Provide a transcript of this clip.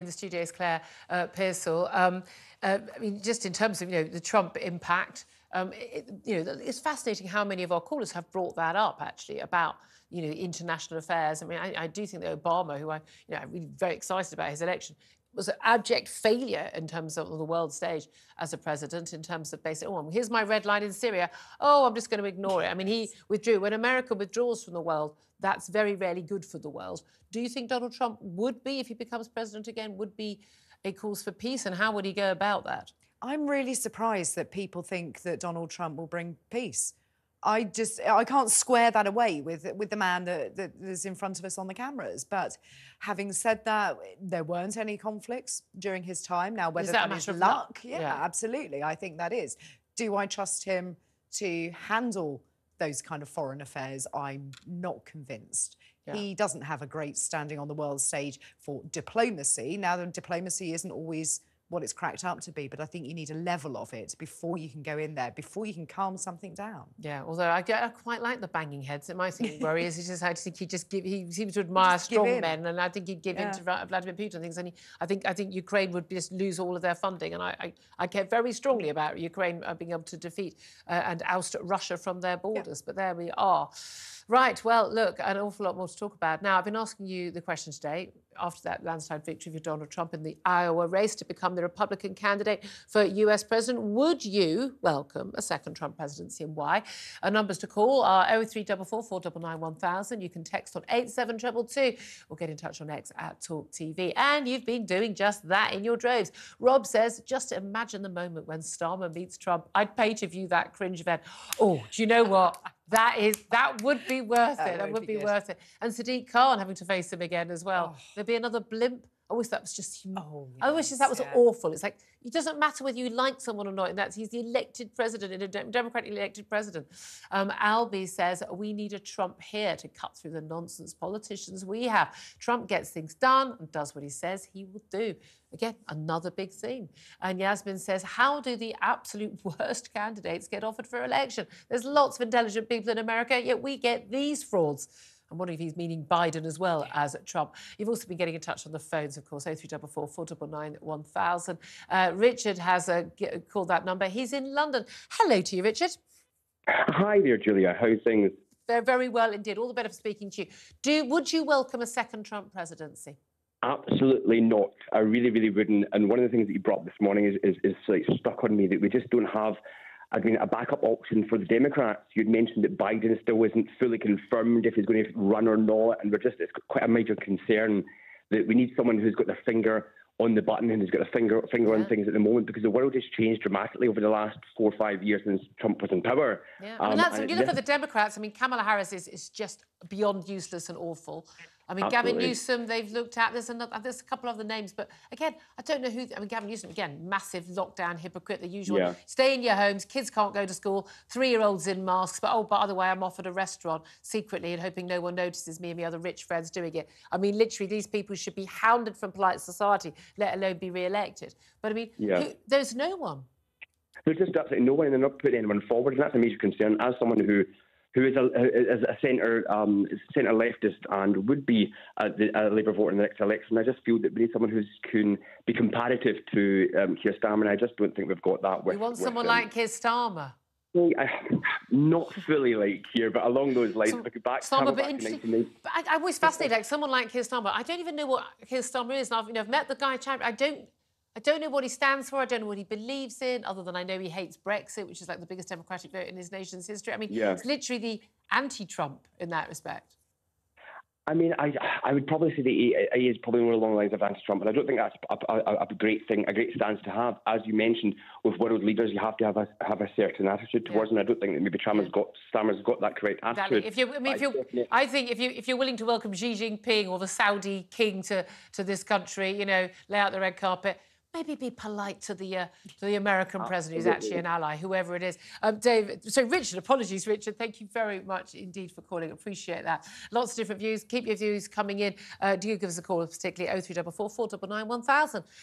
In the studio is Claire Pearsall. I mean, just in terms of the Trump impact, it's fascinating how many of our callers have brought that up actually about international affairs. I mean, I do think that Obama, who I'm really very excited about his election, was an abject failure in terms of the world stage as a president, in terms of basically, oh, here's my red line in Syria. Oh, I'm just going to ignore it. I mean, he withdrew. When America withdraws from the world, that's very rarely good for the world. Do you think Donald Trump would be, if he becomes president again, would be a cause for peace? And how would he go about that? I'm really surprised that people think that Donald Trump will bring peace. I can't square that away with the man that is in front of us on the cameras. But having said that, there weren't any conflicts during his time. Now, whether that is luck? Yeah, absolutely. I think that is. Do I trust him to handle those kind of foreign affairs? I'm not convinced. Yeah. He doesn't have a great standing on the world stage for diplomacy. Now, the diplomacy isn't always what it's cracked up to be, but I think you need a level of it before you can go in there, before you can calm something down. Yeah, although I quite like the banging heads. It might seem worry is just I think he seems to admire strong men, and I think he'd give in to Vladimir Putin and things. And I think Ukraine would just lose all of their funding, and I care very strongly about Ukraine being able to defeat and oust Russia from their borders. Yeah. But there we are. Right, well, look, an awful lot more to talk about. Now, I've been asking you the question today, after that landslide victory for Donald Trump in the Iowa race to become the Republican candidate for US president, would you welcome a second Trump presidency and why? Our numbers to call are 03444 499 1000. You can text on 87222 or get in touch on X at Talk TV. And you've been doing just that in your droves. Rob says, just imagine the moment when Starmer meets Trump. I'd pay to view that cringe event. Oh, do you know what? That would be worth it. That would be worth it. And Sadiq Khan having to face him again as well. Oh. There'd be another blimp. I wish that was just human. Oh, yes, I wish that was awful. It's like, it doesn't matter whether you like someone or not. And that's, he's the elected president, in a democratically elected president. Albie says, we need a Trump here to cut through the nonsense politicians we have. Trump gets things done and does what he says he will do. Again, another big theme. And Yasmin says, how do the absolute worst candidates get offered for election? There's lots of intelligent people in America, yet we get these frauds. I'm wondering if he's meaning Biden as well as Trump. You've also been getting in touch on the phones, of course, 0344 499 1000. Richard has called that number. He's in London. Hello to you, Richard. Hi there, Julia. How are things? They're very well indeed. All the better for speaking to you. Would you welcome a second Trump presidency? Absolutely not. I really, really wouldn't. And one of the things that you brought up this morning is like stuck on me, that we just don't have a backup option for the Democrats. You'd mentioned that Biden still isn't fully confirmed if he's going to run or not, and it's quite a major concern that we need someone who's got their finger on the button and who's got a finger on things at the moment, because the world has changed dramatically over the last 4 or 5 years since Trump was in power. Yeah, I mean, and you look at the Democrats. I mean, Kamala Harris is just beyond useless and awful. I mean, absolutely. Gavin Newsom, they've looked at. There's a couple other names, but again, I don't know who. I mean, Gavin Newsom, again, massive lockdown hypocrite, the usual. Yeah. Stay in your homes, kids can't go to school, 3-year-olds in masks, but oh, by the way, I'm off at a restaurant secretly and hoping no one notices me and my other rich friends doing it. I mean, literally, these people should be hounded from polite society, let alone be re-elected. But I mean, there's no one. There's just absolutely no one, and they're not putting anyone forward, and that's a major concern. As someone who is a centre leftist and would be a Labour voter in the next election, I just feel that we need someone who can be comparative to Keir Starmer, and I just don't think we've got that. You want someone like Keir Starmer? Not fully like Keir, but along those lines. So, back to 1990. I'm always fascinated, like someone like Keir Starmer. I don't even know what Keir Starmer is. And I've met the guy. I don't know what he stands for. I don't know what he believes in, other than I know he hates Brexit, which is like the biggest democratic vote in his nation's history. I mean, it's literally the anti-Trump in that respect. I mean, I would probably say that he is probably more along the lines of anti-Trump, and I don't think that's a great thing, a great stance to have. As you mentioned, with world leaders, you have to have a certain attitude towards them. I don't think that maybe Starmer's got that correct attitude. Exactly. I think if you're willing to welcome Xi Jinping or the Saudi King to this country, lay out the red carpet. Maybe be polite to the American president, who's actually an ally, whoever it is. So Richard, apologies, Richard. Thank you very much indeed for calling. Appreciate that. Lots of different views. Keep your views coming in. Do give us a call, particularly 0344 499 1000.